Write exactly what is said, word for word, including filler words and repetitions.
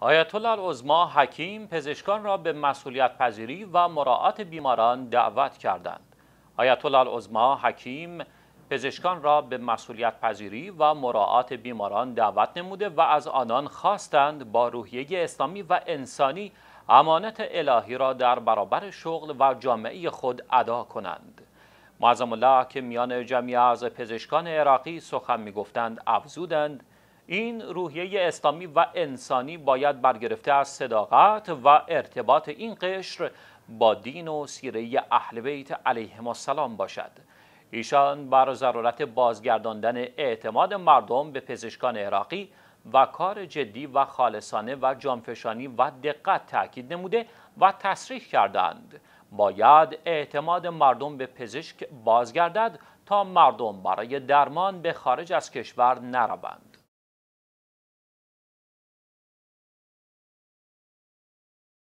آیت الله العظمی حکیم پزشکان را به مسئولیت پذیری و مراعات بیماران دعوت کردند. آیت الله العظمی حکیم پزشکان را به مسئولیت پذیری و مراعات بیماران دعوت نموده و از آنان خواستند با روحیه اسلامی و انسانی امانت الهی را در برابر شغل و جامعه خود ادا کنند. معظم الله که میان جمعی از پزشکان عراقی سخن می‌گفتند افزودند: این روحیه اسلامی و انسانی باید برگرفته از صداقت و ارتباط این قشر با دین و سیره اهل بیت علیهم السلام باشد. ایشان بر ضرورت بازگرداندن اعتماد مردم به پزشکان عراقی و کار جدی و خالصانه و جانفشانی و دقت تاکید نموده و تصریح کردند باید اعتماد مردم به پزشک بازگردد تا مردم برای درمان به خارج از کشور نروند.